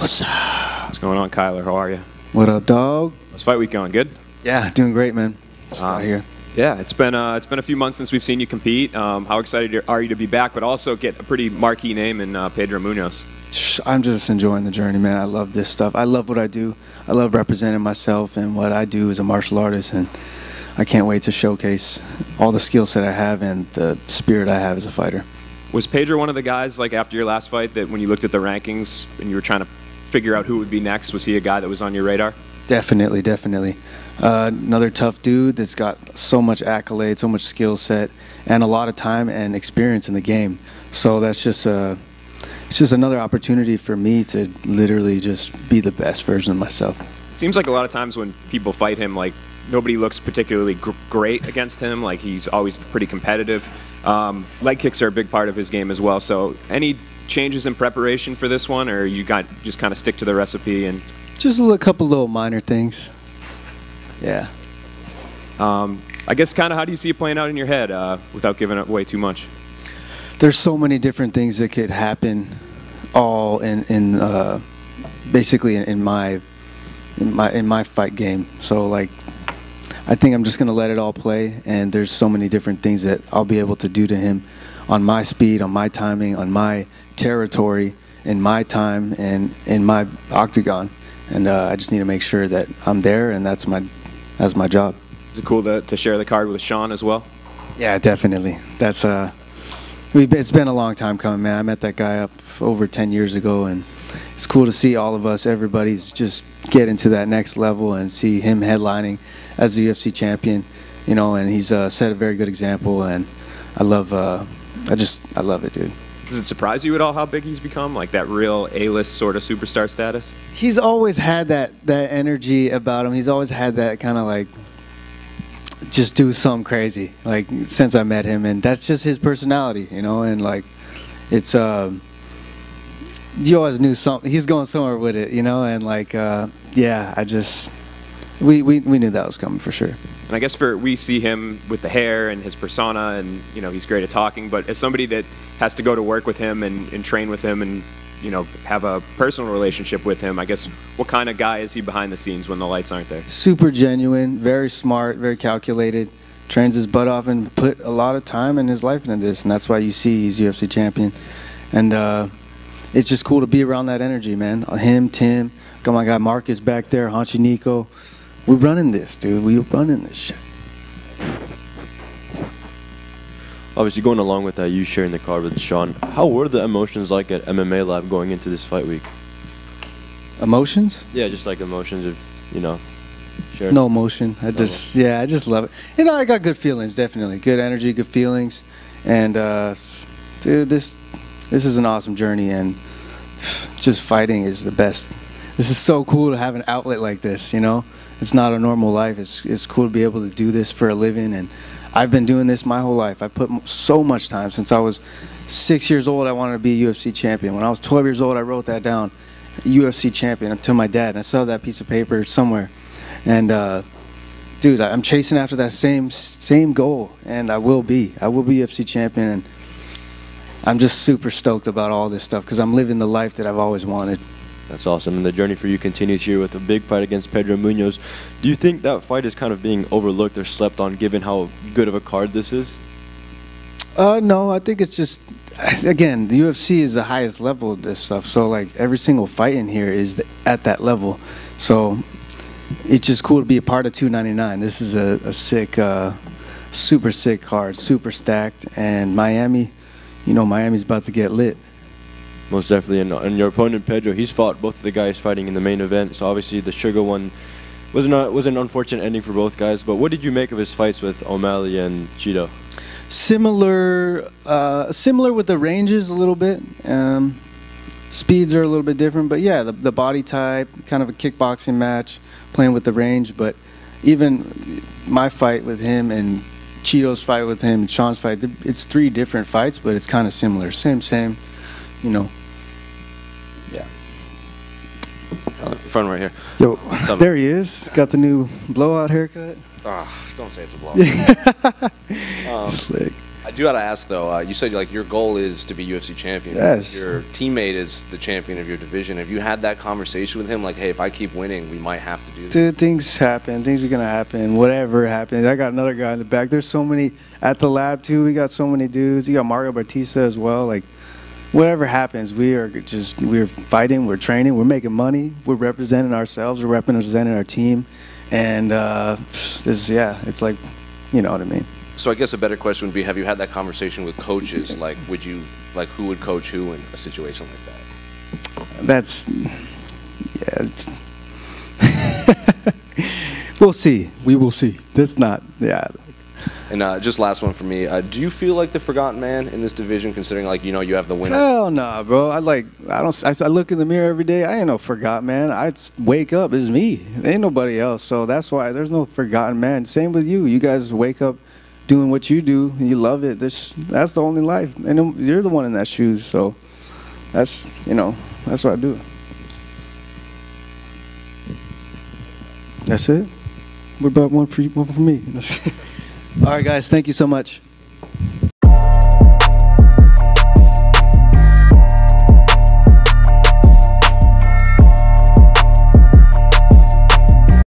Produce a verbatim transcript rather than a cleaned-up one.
What's up? What's going on, Kyler? How are you? What up, dog? How's fight week going? Good? Yeah, doing great, man. Just um, out here. Yeah, it's been uh, it's been a few months since we've seen you compete. Um, how excited are you to be back, but also get a pretty marquee name in uh, Pedro Munhoz? I'm just enjoying the journey, man. I love this stuff. I love what I do. I love representing myself and what I do as a martial artist, and I can't wait to showcase all the skill set I have and the spirit I have as a fighter. Was Pedro one of the guys, like after your last fight, that when you looked at the rankings and you were trying to figure out who would be next, was he a guy that was on your radar? Definitely, definitely. Uh, another tough dude that's got so much accolades, so much skill set, and a lot of time and experience in the game. So that's just a, it's just another opportunity for me to literally just be the best version of myself. It seems like a lot of times when people fight him, like nobody looks particularly gr great against him. Like he's always pretty competitive. Um, leg kicks are a big part of his game as well. So any changes in preparation for this one, or you got just kind of stick to the recipe? And just a couple little minor things. Yeah. Um, I guess kind of how do you see it playing out in your head uh, without giving away too much? There's so many different things that could happen, all in in uh, basically in, in my in my in my fight game. So like, I think I'm just gonna let it all play. And there's so many different things that I'll be able to do to him, on my speed, on my timing, on my territory, in my time, and in my octagon. And uh, I just need to make sure that I'm there, and that's my that's my job. Is it cool to, to share the card with Sean as well? Yeah, definitely. That's uh, we've, it's been a long time coming, man. I met that guy up over ten years ago, and it's cool to see all of us, everybody's just getting to that next level, and see him headlining as the U F C champion, you know. And he's uh, set a very good example, and I love, uh, I just, I love it, dude. Does it surprise you at all how big he's become, like that real A-list sort of superstar status? He's always had that that energy about him. He's always had that kind of like, just do something crazy, like since I met him, and that's just his personality, you know. And like, it's uh, you always knew something. He's going somewhere with it, you know. And like, uh, yeah, I just we we we knew that was coming for sure. And I guess for we see him with the hair and his persona, and you know he's great at talking. But as somebody that has to go to work with him and, and train with him, and you know have a personal relationship with him, I guess what kind of guy is he behind the scenes when the lights aren't there? Super genuine, very smart, very calculated. Trains his butt off and put a lot of time and his life into this, and that's why you see he's U F C champion. And uh, it's just cool to be around that energy, man. Him, Tim, got my guy Marcus back there, Hanchi Nico. We're running this, dude. We're running this shit. Obviously, going along with that, you sharing the card with Sean, how were the emotions like at M M A Lab going into this fight week? Emotions? Yeah, just like emotions of, you know, sharing. No emotion. I no just, emotion. yeah, I just love it. You know, I got good feelings, definitely. Good energy, good feelings. And, uh, dude, this, this is an awesome journey, and just fighting is the best. This is so cool to have an outlet like this, you know? It's not a normal life. It's, it's cool to be able to do this for a living. And I've been doing this my whole life. I put m so much time. Since I was six years old, I wanted to be a U F C champion. When I was twelve years old, I wrote that down, U F C champion, to my dad. And I saw that piece of paper somewhere. And, uh, dude, I, I'm chasing after that same, same goal. And I will be. I will be U F C champion. And I'm just super stoked about all this stuff because I'm living the life that I've always wanted. That's awesome, and the journey for you continues here with a big fight against Pedro Munhoz. Do you think that fight is kind of being overlooked or slept on given how good of a card this is? Uh, no, I think it's just, again, the U F C is the highest level of this stuff, so like every single fight in here is th at that level. So it's just cool to be a part of two ninety-nine. This is a, a sick, uh, super sick card, super stacked, and Miami, you know, Miami's about to get lit. Most definitely, and, and your opponent Pedro, he's fought both of the guys fighting in the main event. So obviously, the Sugar one was not was an unfortunate ending for both guys. But what did you make of his fights with O'Malley and Cheeto? Similar, uh, similar with the ranges a little bit. Um, speeds are a little bit different, but yeah, the, the body type, kind of a kickboxing match, playing with the range. But even my fight with him and Cheeto's fight with him and Sean's fight, it's three different fights, but it's kind of similar. Same, same, you know. Yeah. Front right here. Yo, Something. There he is. Got the new blowout haircut. Ah, oh, don't say it's a blowout. um, Slick. I do gotta ask though. Uh, you said like your goal is to be U F C champion. Yes. Your teammate is the champion of your division. Have you had that conversation with him? Like, hey, if I keep winning, we might have to do this. Dude, things happen. Things are gonna happen. Whatever happens. I got another guy in the back. There's so many at the lab too. We got so many dudes. You got Mario Bautista as well. Like, whatever happens, we are just we're fighting. We're training. We're making money. We're representing ourselves. We're representing our team. And uh, this, yeah, it's like, you know what I mean. So I guess a better question would be, have you had that conversation with coaches? Like, would you, like, who would coach who in a situation like that? That's, yeah. We'll see. We will see. That's not, yeah. And uh, just last one for me. Uh, do you feel like the forgotten man in this division, considering, like, you know, you have the winner? Hell nah, bro. I, like, I don't, I, I look in the mirror every day. I ain't no forgotten man. I wake up, it's me. Ain't nobody else. So that's why there's no forgotten man. Same with you. You guys wake up doing what you do, and you love it. This, that's the only life, and you're the one in that shoes. So that's, you know, that's what I do. That's it. What about one for you, one for me? All right, guys, thank you so much.